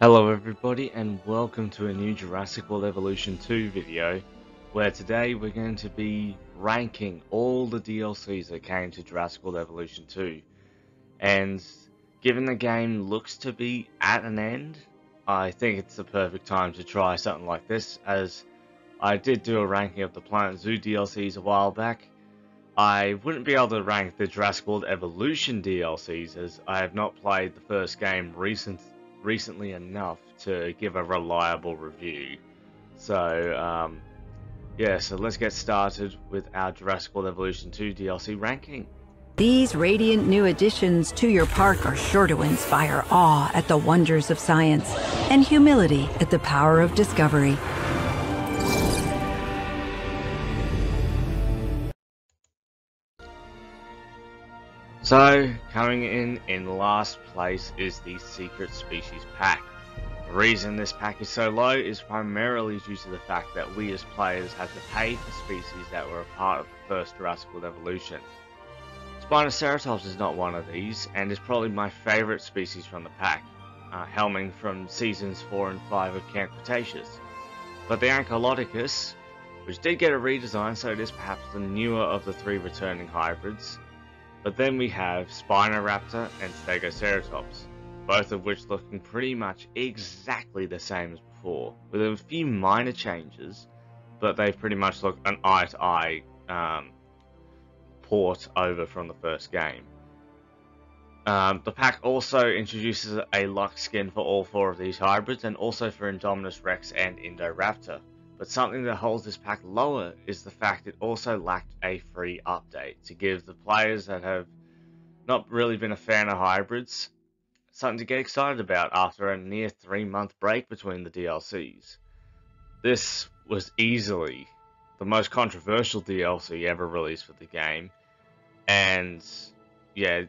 Hello everybody and welcome to a new Jurassic World Evolution 2 video, where today we're going to be ranking all the DLCs that came to Jurassic World Evolution 2. And given the game looks to be at an end, I think it's the perfect time to try something like this, as I did do a ranking of the Planet Zoo DLCs a while back. I wouldn't be able to rank the Jurassic World Evolution DLCs as I have not played the first game recently enough to give a reliable review. So so let's get started with our Jurassic World Evolution 2 DLC ranking. These radiant new additions to your park are sure to inspire awe at the wonders of science and humility at the power of discovery. So, coming in last place is the Secret Species pack. The reason this pack is so low is primarily due to the fact that we as players had to pay for species that were a part of the first Jurassic World Evolution. Spinoceratops is not one of these, and is probably my favourite species from the pack, helming from seasons 4 and 5 of Camp Cretaceous. But the Ankyloticus, which did get a redesign, so it is perhaps the newer of the three returning hybrids. But then we have Spinoraptor and Stegoceratops, both of which looking pretty much exactly the same as before, with a few minor changes, but they pretty much look an eye-to-eye port over from the first game. The pack also introduces a luck skin for all four of these hybrids, and also for Indominus Rex and Indoraptor, but something that holds this pack lower is the fact it also lacked a free update to give the players that have not really been a fan of hybrids something to get excited about after a near 3-month break between the DLCs. This was easily the most controversial DLC ever released for the game, and yeah,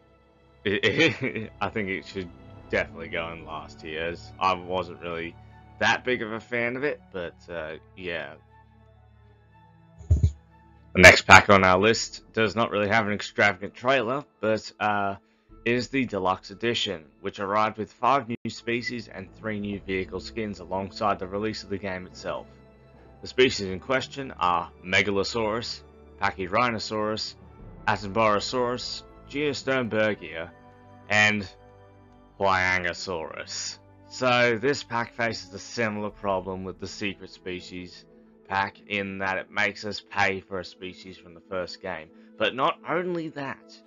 I think it should definitely go in last here, as I wasn't really that big of a fan of it, but yeah. The next pack on our list does not really have an extravagant trailer, but is the Deluxe Edition, which arrived with 5 new species and 3 new vehicle skins alongside the release of the game itself. The species in question are Megalosaurus, Pachyrhinosaurus, Attenborosaurus, Geosternbergia, and Huayangosaurus. So this pack faces a similar problem with the Secret Species pack, in that it makes us pay for a species from the first game. But not only that,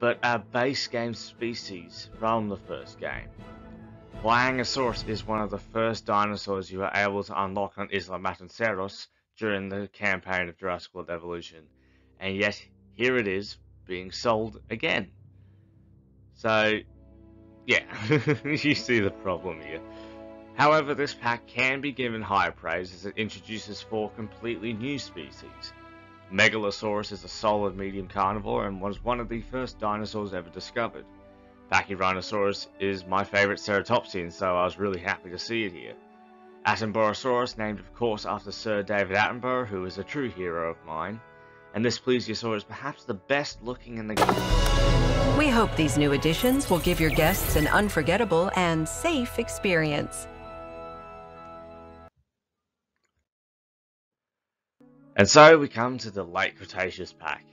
but a base game species from the first game. Huayangosaurus is one of the first dinosaurs you are able to unlock on Isla Matanceros during the campaign of Jurassic World Evolution, and yet here it is being sold again. So yeah, you see the problem here. However, this pack can be given high praise as it introduces 4 completely new species. Megalosaurus is a solid medium carnivore and was one of the first dinosaurs ever discovered. Pachyrhinosaurus is my favourite ceratopsian, so I was really happy to see it here. Attenborosaurus, named of course after Sir David Attenborough, who is a true hero of mine. And this plesiosaur is perhaps the best looking in the game. We hope these new additions will give your guests an unforgettable and safe experience. And so we come to the Late Cretaceous pack.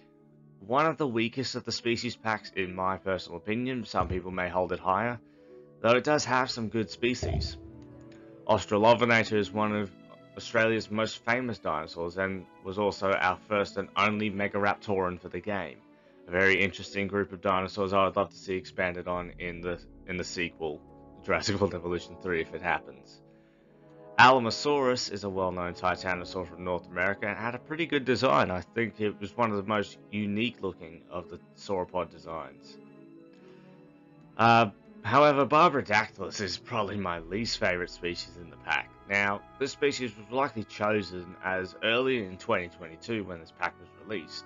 One of the weakest of the species packs in my personal opinion, some people may hold it higher, though it does have some good species. Australovenator is one of Australia's most famous dinosaurs and was also our first and only Megaraptoran for the game. A very interesting group of dinosaurs I would love to see expanded on in the sequel, Jurassic World Evolution 3, if it happens. Alamosaurus is a well-known titanosaur from North America and had a pretty good design. I think it was one of the most unique looking of the sauropod designs. However, Barbaridactylus is probably my least favourite species in the pack. Now, this species was likely chosen as early in 2022 when this pack was released.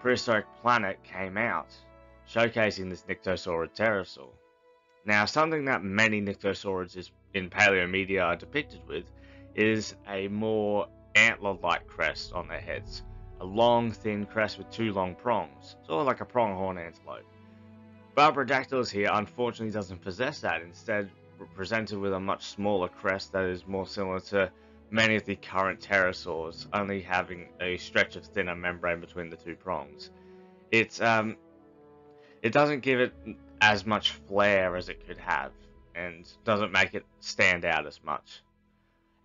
Prehistoric Planet came out, showcasing this Nyctosaurid pterosaur. Now, something that many Nyctosaurids in paleomedia are depicted with is a more antler-like crest on their heads. A long, thin crest with 2 long prongs, sort of like a pronghorn antelope. Barbaridactylus here unfortunately doesn't possess that, instead presented with a much smaller crest that is more similar to many of the current pterosaurs, only having a stretch of thinner membrane between the two prongs. It's it doesn't give it as much flair as it could have, and doesn't make it stand out as much.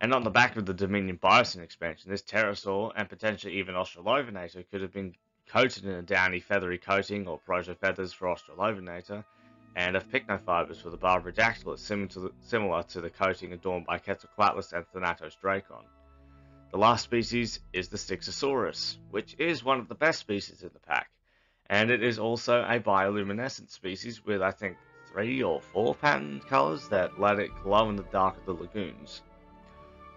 And on the back of the Dominion Bison expansion, this pterosaur and potentially even Australovenator could have been coated in a downy feathery coating or proto feathers for Australovenator, and of pycnofibers for the Barbaridactylus, similar to the coating adorned by Quetzalcoatlus and Thanatos Dracon. The last species is the Stegoceratops, which is one of the best species in the pack, and it is also a bioluminescent species with, I think, 3 or 4 patterned colours that let it glow in the dark of the lagoons.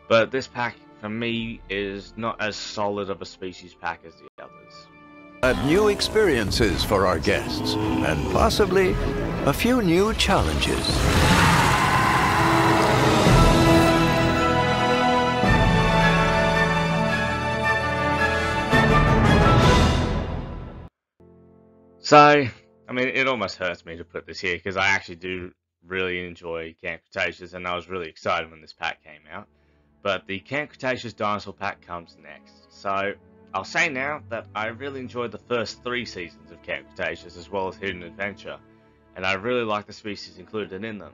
But this pack, for me, is not as solid of a species pack as the others. But new experiences for our guests, and possibly a few new challenges. So, I mean, it almost hurts me to put this here because I actually do really enjoy Camp Cretaceous, and I was really excited when this pack came out. But the Camp Cretaceous Dinosaur pack comes next. So, I'll say now that I really enjoyed the first 3 seasons of Camp Cretaceous as well as Hidden Adventure, and I really like the species included in them,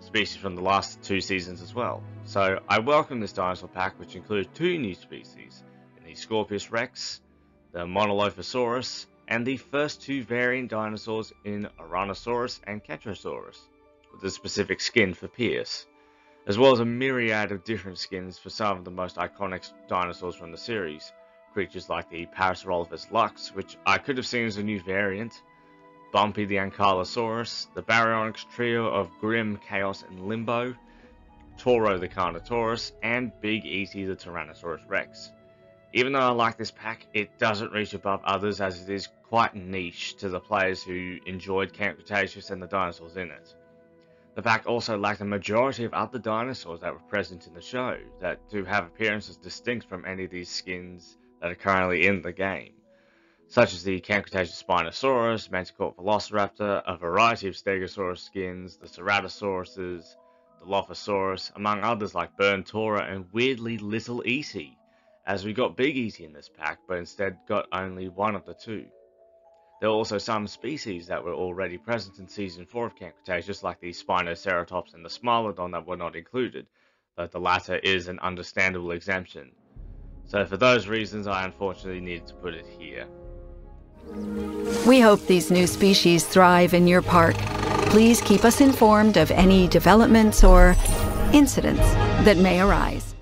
species from the last 2 seasons as well. So I welcome this dinosaur pack, which includes 2 new species, the Scorpius Rex, the Monolophosaurus, and the first 2 variant dinosaurs in Oranosaurus and Cetrosaurus, with a specific skin for Pierce, as well as a myriad of different skins for some of the most iconic dinosaurs from the series. Creatures like the Parasaurolophus Lux, which I could have seen as a new variant, Bumpy the Ankylosaurus, the Baryonyx trio of Grim, Chaos, and Limbo, Toro the Carnotaurus, and Big Easy the Tyrannosaurus Rex. Even though I like this pack, it doesn't reach above others as it is quite niche to the players who enjoyed Camp Cretaceous and the dinosaurs in it. The pack also lacked a majority of other dinosaurs that were present in the show, that do have appearances distinct from any of these skins that are currently in the game, such as the Camp Cretaceous Spinosaurus, Manticore Velociraptor, a variety of Stegosaurus skins, the Ceratosauruses, the Lophosaurus, among others like Burn Tora and weirdly Little Easy, as we got Big Easy in this pack but instead got only one of the 2. There were also some species that were already present in Season 4 of Camp Cretaceous, like the Spinoceratops and the Smilodon, that were not included, though the latter is an understandable exemption. So for those reasons, I unfortunately needed to put it here. We hope these new species thrive in your park. Please keep us informed of any developments or incidents that may arise.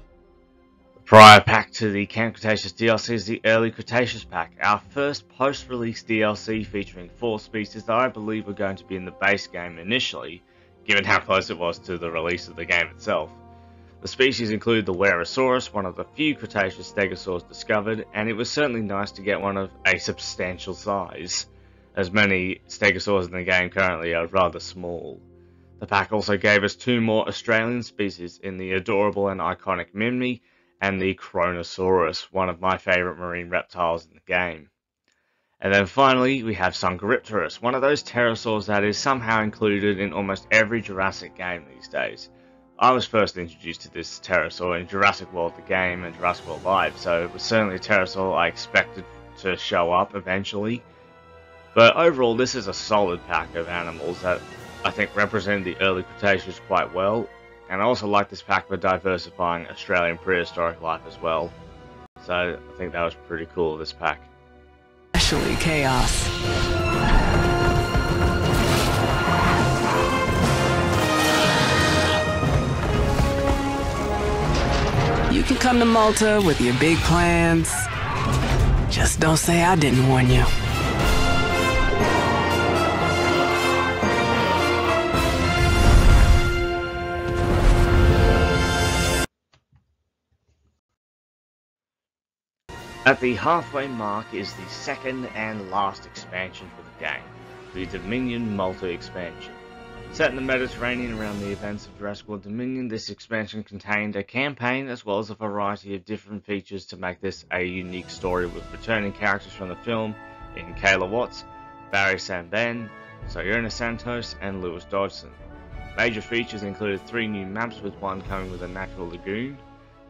The prior pack to the Camp Cretaceous DLC is the Early Cretaceous pack, our first post-release DLC featuring 4 species that I believe were going to be in the base game initially, given how close it was to the release of the game itself. The species include the Werosaurus, one of the few Cretaceous stegosaurs discovered, and it was certainly nice to get one of a substantial size, as many stegosaurs in the game currently are rather small. The pack also gave us 2 more Australian species in the adorable and iconic Mimmi and the Kronosaurus, one of my favourite marine reptiles in the game. And then finally we have Sungaripterus, one of those pterosaurs that is somehow included in almost every Jurassic game these days. I was first introduced to this pterosaur in Jurassic World the game and Jurassic World Live, so it was certainly a pterosaur I expected to show up eventually. But overall, this is a solid pack of animals that I think represent the Early Cretaceous quite well, and I also like this pack for diversifying Australian prehistoric life as well. So I think that was pretty cool of this pack. Especially Chaos. You can come to Malta with your big plans. Just don't say I didn't warn you. At the halfway mark is the second and last expansion for the game, the Dominion Malta expansion. Set in the Mediterranean around the events of Jurassic World Dominion, this expansion contained a campaign as well as a variety of different features to make this a unique story, with returning characters from the film in Kayla Watts, Barry Sanben, Sayona Santos, and Lewis Dodgson. Major features included 3 new maps, with one coming with a natural lagoon.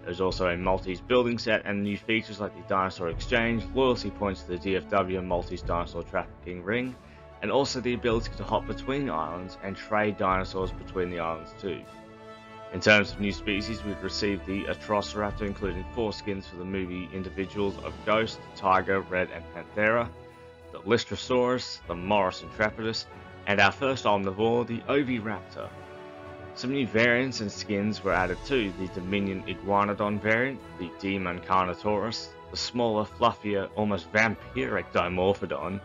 There's also a Maltese building set and new features like the Dinosaur Exchange, loyalty points to the DFW and Maltese Dinosaur Trafficking Ring, and also the ability to hop between islands and trade dinosaurs between the islands too. In terms of new species, we've received the Atrociraptor, including 4 skins for the movie individuals of Ghost, Tiger, Red and Panthera, the Lystrosaurus, the Morris Intrepidus, and our first omnivore, the Oviraptor. Some new variants and skins were added too: the Dominion Iguanodon variant, the Demon Carnotaurus, the smaller, fluffier, almost vampiric Dimorphodon,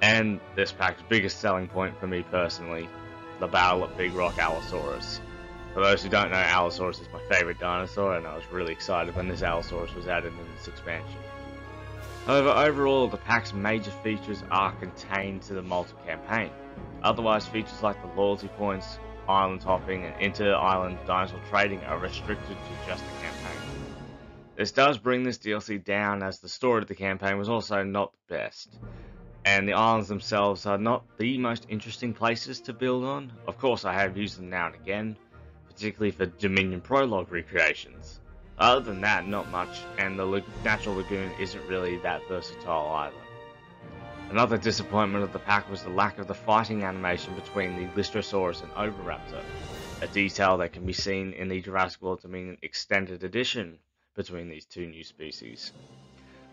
and this pack's biggest selling point for me personally, the Battle at Big Rock Allosaurus. For those who don't know, Allosaurus is my favourite dinosaur, and I was really excited when this Allosaurus was added in this expansion. However, overall, the pack's major features are contained to the multi-campaign. Otherwise, features like the loyalty points, island hopping, and inter-island dinosaur trading are restricted to just the campaign. This does bring this DLC down, as the story of the campaign was also not the best, and the islands themselves are not the most interesting places to build on. Of course, I have used them now and again, particularly for Dominion Prologue recreations. Other than that, not much, and the natural lagoon isn't really that versatile either. Another disappointment of the pack was the lack of the fighting animation between the Lystrosaurus and Oviraptor, a detail that can be seen in the Jurassic World Dominion Extended Edition between these 2 new species.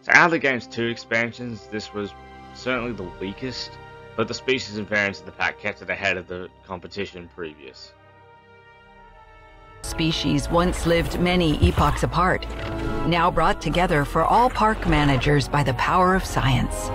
So out of the game's 2 expansions, this was certainly the weakest, but the species and variants of the pack kept it ahead of the competition previous. Species once lived many epochs apart, now brought together for all park managers by the power of science.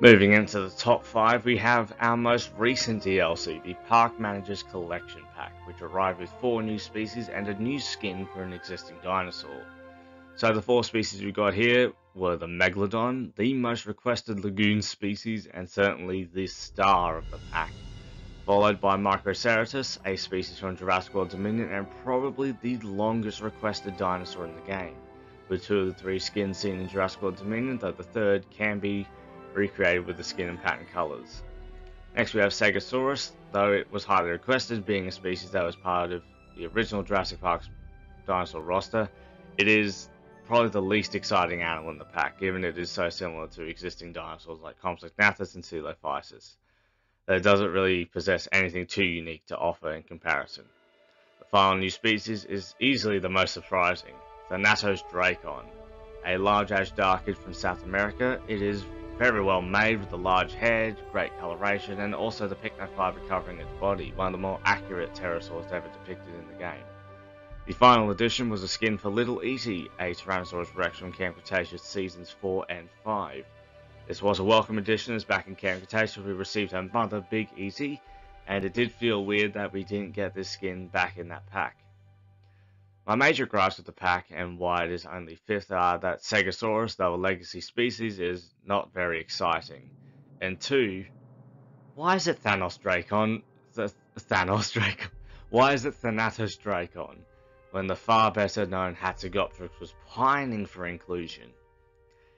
Moving into the top 5, we have our most recent DLC, the Park Managers Collection Pack, which arrived with 4 new species and a new skin for an existing dinosaur. So the 4 species we got here were the Megalodon, the most requested lagoon species and certainly the star of the pack, followed by Microceratus, a species from Jurassic World Dominion and probably the longest requested dinosaur in the game, with 2 of the 3 skins seen in Jurassic World Dominion, though the third can be recreated with the skin and pattern colours. Next we have Stegoceratops, though it was highly requested, being a species that was part of the original Jurassic Park's dinosaur roster. It is probably the least exciting animal in the pack, given it is so similar to existing dinosaurs like Compsognathus and Coelophysis, that it doesn't really possess anything too unique to offer in comparison. The final new species is easily the most surprising, Thanatos Dracon, a large aged darkid from South America. It is very well made, with the large head, great coloration, and also the pycnofiber covering its body, one of the more accurate pterosaurs ever depicted in the game. The final addition was a skin for Little Easy, a Tyrannosaurus Rex from Camp Cretaceous Seasons 4 and 5. This was a welcome addition, as back in Camp Cretaceous we received her mother, Big Easy, and it did feel weird that we didn't get this skin back in that pack. My major gripes with the pack and why it is only 5th are that Stegosaurus, though a legacy species, is not very exciting. And 2, why is it Thanatos Dracon, when the far better known Hatsugopteryx was pining for inclusion?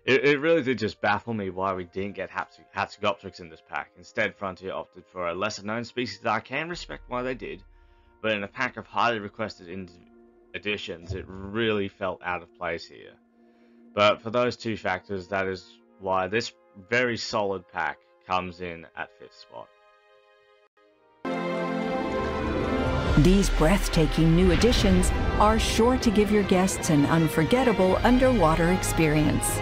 It really did just baffle me why we didn't get Hatsugopteryx in this pack. Instead, Frontier opted for a lesser known species that I can respect why they did, but in a pack of highly requested additions, it really felt out of place here. But for those 2 factors, that is why this very solid pack comes in at 5th spot. These breathtaking new additions are sure to give your guests an unforgettable underwater experience.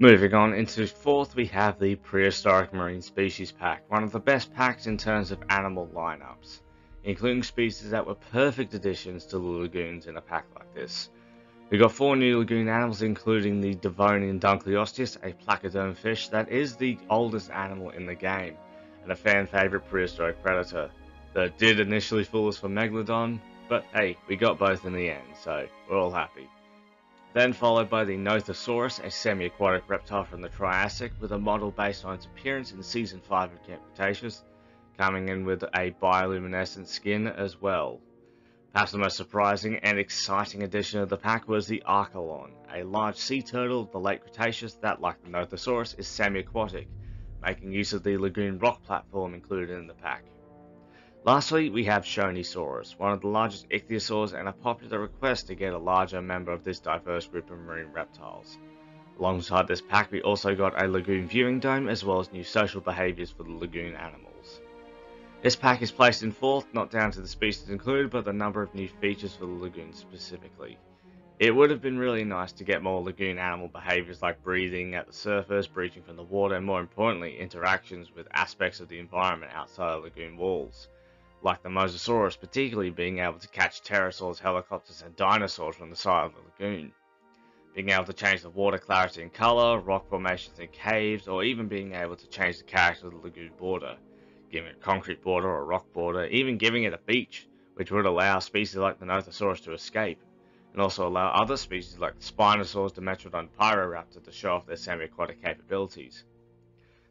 Moving on into 4th, we have the Prehistoric Marine Species Pack, one of the best packs in terms of animal lineups, including species that were perfect additions to the lagoons in a pack like this. We got 4 new lagoon animals, including the Devonian Dunkleosteus, a placoderm fish that is the oldest animal in the game, and a fan favourite prehistoric predator that did initially fool us for Megalodon, but hey, we got both in the end, so we're all happy. then followed by the Nyctosauris, a semi-aquatic reptile from the Triassic, with a model based on its appearance in Season 5 of Camp Cretaceous, coming in with a bioluminescent skin as well. Perhaps the most surprising and exciting addition of the pack was the Archelon, a large sea turtle of the late Cretaceous that, like the Nyctosauris, is semi-aquatic, making use of the lagoon rock platform included in the pack. Lastly, we have Shonisaurus, one of the largest ichthyosaurs and a popular request to get a larger member of this diverse group of marine reptiles. Alongside this pack, we also got a lagoon viewing dome as well as new social behaviours for the lagoon animals. This pack is placed in fourth, not down to the species included, but the number of new features for the lagoon specifically. It would have been really nice to get more lagoon animal behaviours like breathing at the surface, breaching from the water, and more importantly, interactions with aspects of the environment outside of lagoon walls. Like the Mosasaurus, particularly being able to catch pterosaurs, helicopters and dinosaurs from the side of the lagoon. Being able to change the water clarity and colour, rock formations and caves, or even being able to change the character of the lagoon border, giving it a concrete border or a rock border, even giving it a beach, which would allow species like the Nyctosauris to escape, and also allow other species like the Spinosaurus, Dimetrodon and Pyroraptor to show off their semi-aquatic capabilities.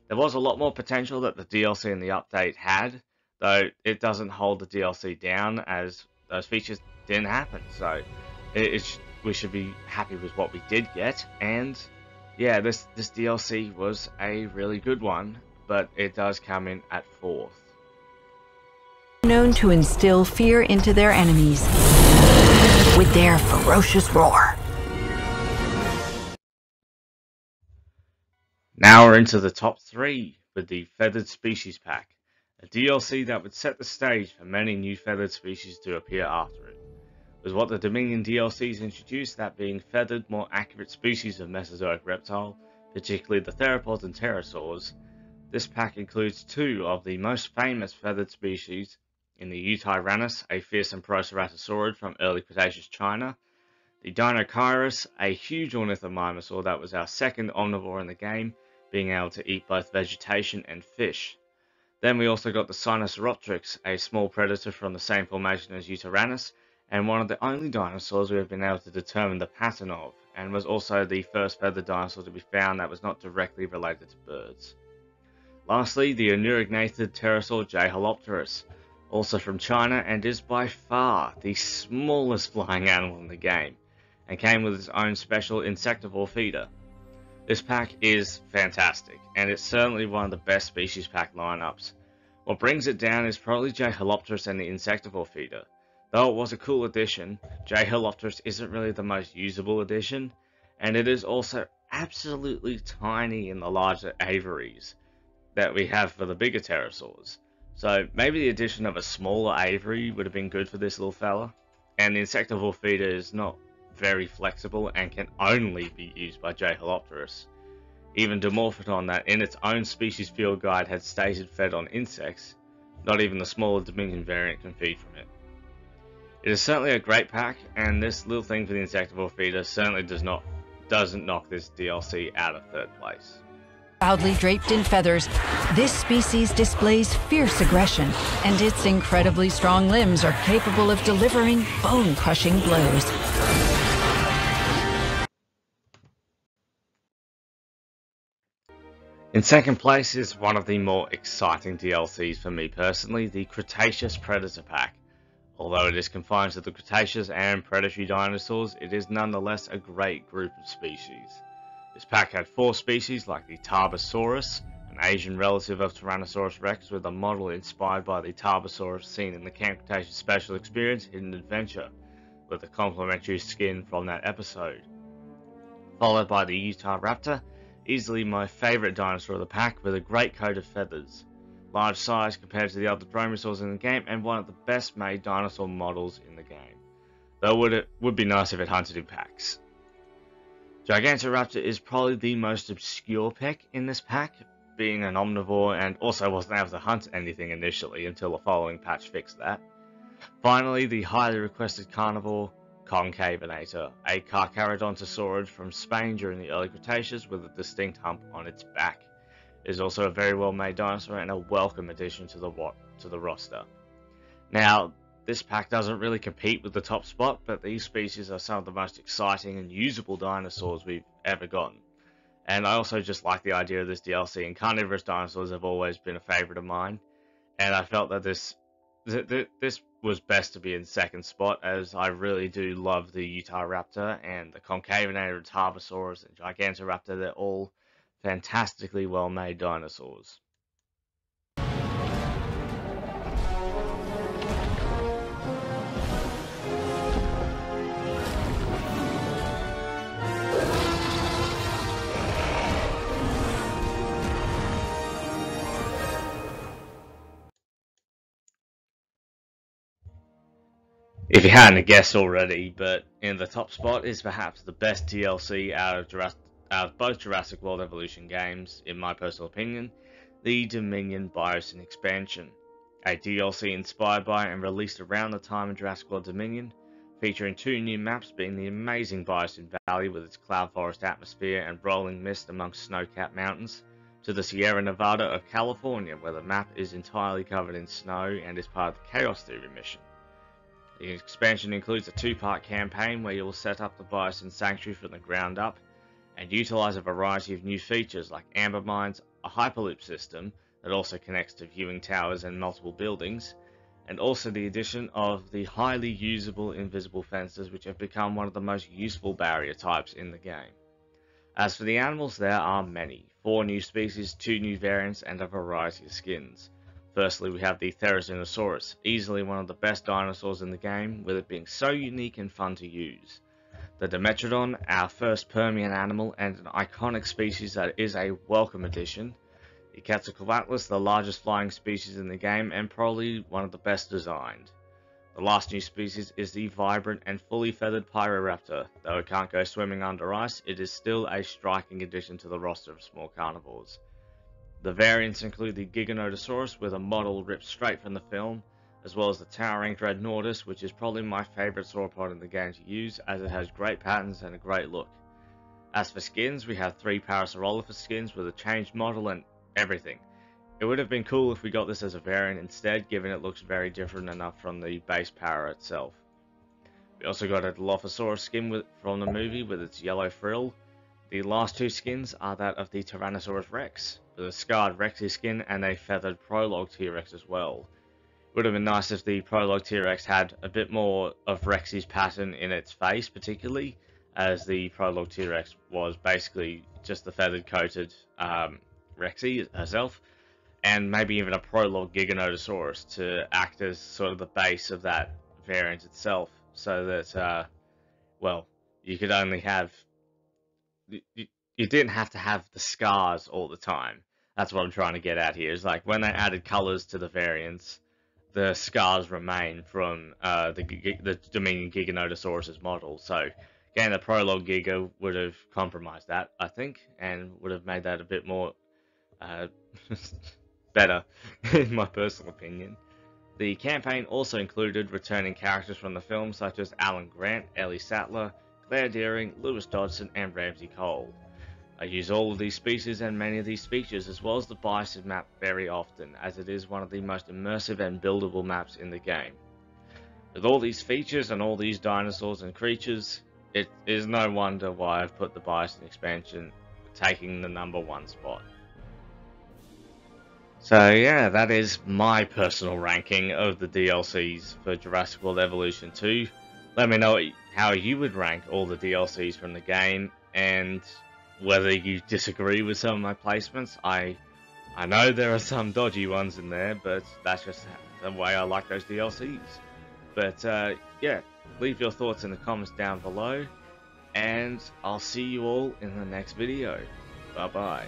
There was a lot more potential that the DLC in the update had, though it doesn't hold the DLC down as those features didn't happen, so we should be happy with what we did get. And yeah, this DLC was a really good one, but it does come in at fourth. Known to instill fear into their enemies with their ferocious roar. Now we're into the top three with the Feathered Species pack. A DLC that would set the stage for many new feathered species to appear after it. It was what the Dominion DLCs introduced, that being feathered, more accurate species of Mesozoic reptile, particularly the theropods and pterosaurs. This pack includes two of the most famous feathered species in the Eutyranus, a fearsome Proceratosaur from early Cretaceous China, the Dinochirus, a huge ornithomimosaur that was our second omnivore in the game, being able to eat both vegetation and fish. Then we also got the Spinoceratops, a small predator from the same formation as Eutyranus, and one of the only dinosaurs we have been able to determine the pattern of, and was also the first feathered dinosaur to be found that was not directly related to birds. Lastly, the unurignated pterosaur Jaehalopterus, also from China, and is by far the smallest flying animal in the game, and came with its own special insectivore feeder. This pack is fantastic, and it's certainly one of the best species pack lineups. What brings it down is probably Jaehalopterus and the insectivore feeder. Though it was a cool addition, Jaehalopterus isn't really the most usable addition, and it is also absolutely tiny in the larger aviaries that we have for the bigger pterosaurs. So maybe the addition of a smaller aviary would have been good for this little fella, and the insectivore feeder is not very flexible and can only be used by Jaehalopterus. Even Dimorphodon, that in its own species field guide had stated fed on insects, not even the smaller Dominion variant can feed from it. It is certainly a great pack, and this little thing for the insectivore feeder certainly doesn't knock this DLC out of third place. Proudly draped in feathers, this species displays fierce aggression, and its incredibly strong limbs are capable of delivering bone-crushing blows. In second place is one of the more exciting DLCs for me personally, the Cretaceous Predator pack. Although it is confined to the Cretaceous and predatory dinosaurs, it is nonetheless a great group of species. This pack had four species like the Tarbosaurus, an Asian relative of Tyrannosaurus Rex with a model inspired by the Tarbosaurus seen in the Camp Cretaceous Special Experience Hidden Adventure, with a complementary skin from that episode. Followed by the Utahraptor, easily my favourite dinosaur of the pack, with a great coat of feathers, large size compared to the other dromaeosaurs in the game, and one of the best made dinosaur models in the game, though it would be nice if it hunted in packs. Gigantoraptor is probably the most obscure pick in this pack, being an omnivore and also wasn't able to hunt anything initially until the following patch fixed that. Finally, the highly requested carnivore, Concavenator, a Carcharodontosaurid from Spain during the early Cretaceous with a distinct hump on its back. It is also a very well made dinosaur and a welcome addition to the roster. Now, This pack doesn't really compete with the top spot, but these species are some of the most exciting and usable dinosaurs we've ever gotten. And I also just like the idea of this DLC, and carnivorous dinosaurs have always been a favourite of mine. And I felt that this was best to be in second spot, as I really do love the Utah Raptor and the Concavenator, Tarbosaurus and Gigantoraptor. They're all fantastically well made dinosaurs. If you hadn't guessed already, but in the top spot is perhaps the best DLC out of both Jurassic World Evolution games, in my personal opinion, the Dominion Biosyn expansion. A DLC inspired by and released around the time of Jurassic World Dominion, featuring two new maps being the amazing Biosyn Valley with its cloud forest atmosphere and rolling mist amongst snow-capped mountains, to the Sierra Nevada of California, where the map is entirely covered in snow and is part of the Chaos Theory mission. The expansion includes a two-part campaign where you will set up the Biosyn Sanctuary from the ground up and utilize a variety of new features like amber mines, a hyperloop system that also connects to viewing towers and multiple buildings, and also the addition of the highly usable invisible fences, which have become one of the most useful barrier types in the game. As for the animals, there are many. 4 new species, 2 new variants, and a variety of skins. Firstly, we have the Therizinosaurus, easily one of the best dinosaurs in the game, with it being so unique and fun to use. The Dimetrodon, our first Permian animal and an iconic species that is a welcome addition. The Quetzalcoatlus, the largest flying species in the game and probably one of the best designed. The last new species is the vibrant and fully feathered Pyroraptor. Though it can't go swimming under ice, it is still a striking addition to the roster of small carnivores. The variants include the Giganotosaurus, with a model ripped straight from the film, as well as the towering Dreadnoughtus, which is probably my favourite sauropod in the game to use, as it has great patterns and a great look. As for skins, we have 3 Parasaurolophus skins with a changed model and everything. It would have been cool if we got this as a variant instead, given it looks very different enough from the base Para itself. We also got a Dilophosaurus skin from the movie with its yellow frill. The last 2 skins are that of the Tyrannosaurus Rex, with a scarred Rexy skin and a feathered Prologue T-Rex as well. It would have been nice if the Prologue T-Rex had a bit more of Rexy's pattern in its face particularly, as the Prologue T-Rex was basically just the feathered coated Rexy herself, and maybe even a Prologue Giganotosaurus to act as sort of the base of that variant itself, so that, well, you could only have... You didn't have to have the scars all the time. That's what I'm trying to get at here. It's like when they added colors to the variants, the scars remain from the Dominion Giganotosaurus's model. So again, the Prologue Giga would have compromised that, I think, and would have made that a bit more better, in my personal opinion. The campaign also included returning characters from the film, such as Alan Grant, Ellie Sattler, Claire Deering, Lewis Dodgson, and Ramsey Cole. I use all of these species and many of these features, as well as the Biosyn map, very often, as it is one of the most immersive and buildable maps in the game. With all these features and all these dinosaurs and creatures, it is no wonder why I've put the Biosyn expansion taking the #1 spot. So yeah, that is my personal ranking of the DLCs for Jurassic World Evolution 2. Let me know how you would rank all the DLCs from the game, and whether you disagree with some of my placements. I know there are some dodgy ones in there, but that's just the way I like those DLCs. But yeah, leave your thoughts in the comments down below, and I'll see you all in the next video. Bye bye.